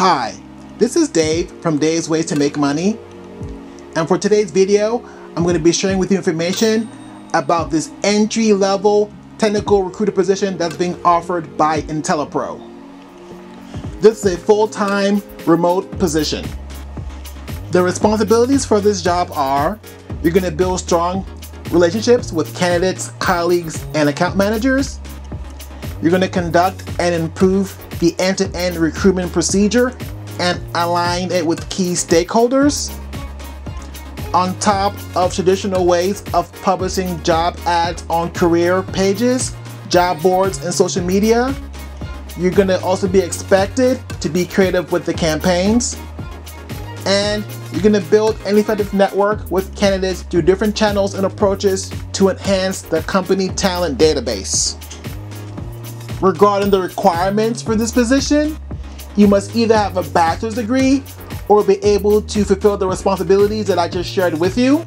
Hi, this is Dave from Dave's Ways to Make Money, and for today's video, I'm going to be sharing with you information about this entry-level technical recruiter position that's being offered by IntelliPro. This is a full-time remote position. The responsibilities for this job are you're going to build strong relationships with candidates, colleagues, and account managers. You're going to conduct and improve the end-to-end recruitment procedure and align it with key stakeholders. On top of traditional ways of publishing job ads on career pages, job boards, and social media, you're going to also be expected to be creative with the campaigns. And you're going to build an effective network with candidates through different channels and approaches to enhance the company talent database. Regarding the requirements for this position, you must either have a bachelor's degree or be able to fulfill the responsibilities that I just shared with you.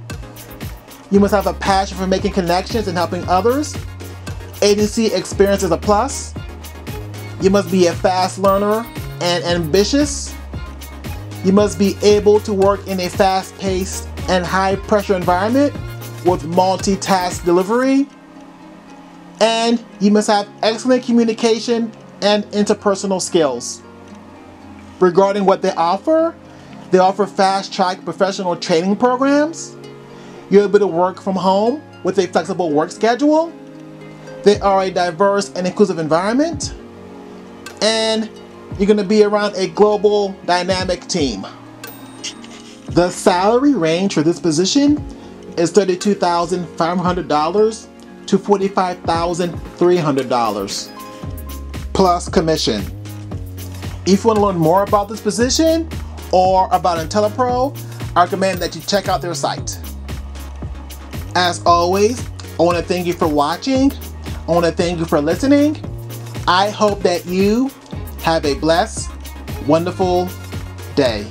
You must have a passion for making connections and helping others. Agency experience is a plus. You must be a fast learner and ambitious. You must be able to work in a fast-paced and high-pressure environment with multitask delivery. And you must have excellent communication and interpersonal skills. Regarding what they offer fast-track professional training programs. You're able to work from home with a flexible work schedule. They are a diverse and inclusive environment. And you're going to be around a global dynamic team. The salary range for this position is $32,500 to $45,300 plus commission. If you want to learn more about this position or about IntelliPro, I recommend that you check out their site. As always, I want to thank you for watching. I want to thank you for listening. I hope that you have a blessed, wonderful day.